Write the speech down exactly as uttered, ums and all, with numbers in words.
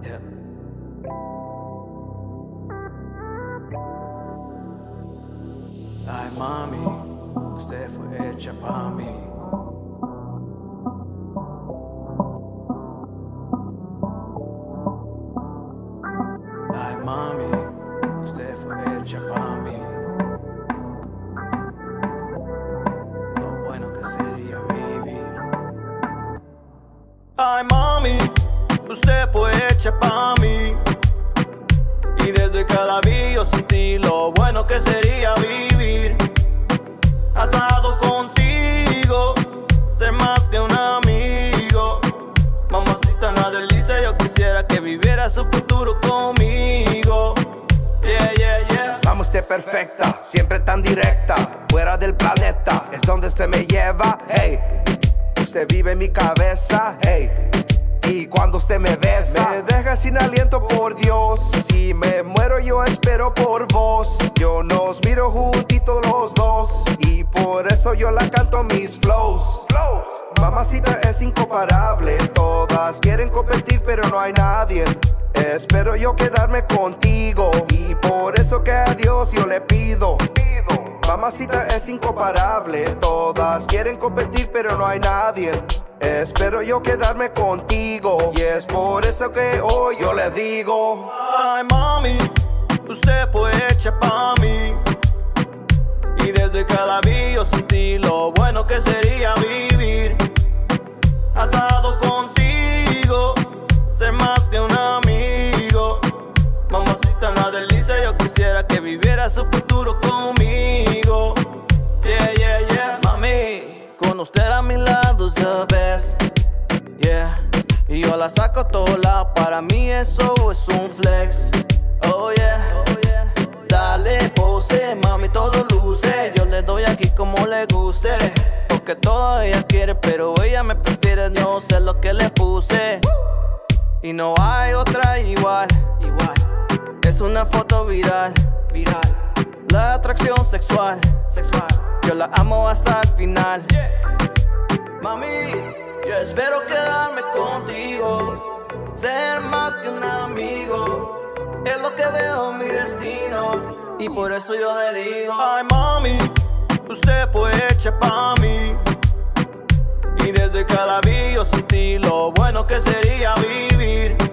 Yeah. Ay, mami, usted fue hecha pa' mí. Ay, mami, usted fue hecha pa' mí. Lo bueno que sería vivir. Ay, mami, usted fue hecha pa' mí. Y desde que la vi yo sentí lo bueno que sería vivir. Atado contigo, ser más que un amigo. Mamacita, una delicia, yo quisiera que viviera su futuro conmigo. Yeah, yeah, yeah. Mami, usted perfecta, siempre tan directa. Fuera del planeta, es donde usted me lleva. Hey, usted vive en mi cabeza. Hey. Y cuando usted me besa, me deja sin aliento, por Dios. Si me muero yo espero por vos. Yo nos miro juntitos los dos, y por eso yo la canto mis flows. Mamacita es incomparable. Todas quieren competir pero no hay nadie. Espero yo quedarme contigo, y por eso que a Dios yo le pido. Mamacita es incomparable. Todas quieren competir pero no hay nadie. Espero yo quedarme contigo, y es por eso que hoy yo le digo. Ay, mami, usted fue hecha pa' mí. Y desde que la vi yo sentí lo bueno que sería vivir. Atado contigo, ser más que un amigo. Mamacita, una delicia, yo quisiera que viviera su futuro conmigo. Yeah, yeah, yeah. Mami, con usted a mi lado es the best. Yeah. Y yo la saco a todos lados, para mí eso es un flex. Oh yeah. Dale pose, mami, todo luce. Yo le doy aquí como le guste. Porque todo ella quiere, pero ella me prefiere, no sé lo que le puse. Y no hay otra igual, igual. Es una foto viral, viral. La atracción sexual, sexual. Yo la amo hasta el final. Yeah. Mami, yo espero quedarme contigo, ser más que un amigo. Es lo que veo en mi destino, y por eso yo le digo. Ay, mami, usted fue hecha pa' mí. Y desde que la vi yo sentí lo bueno que sería vivir.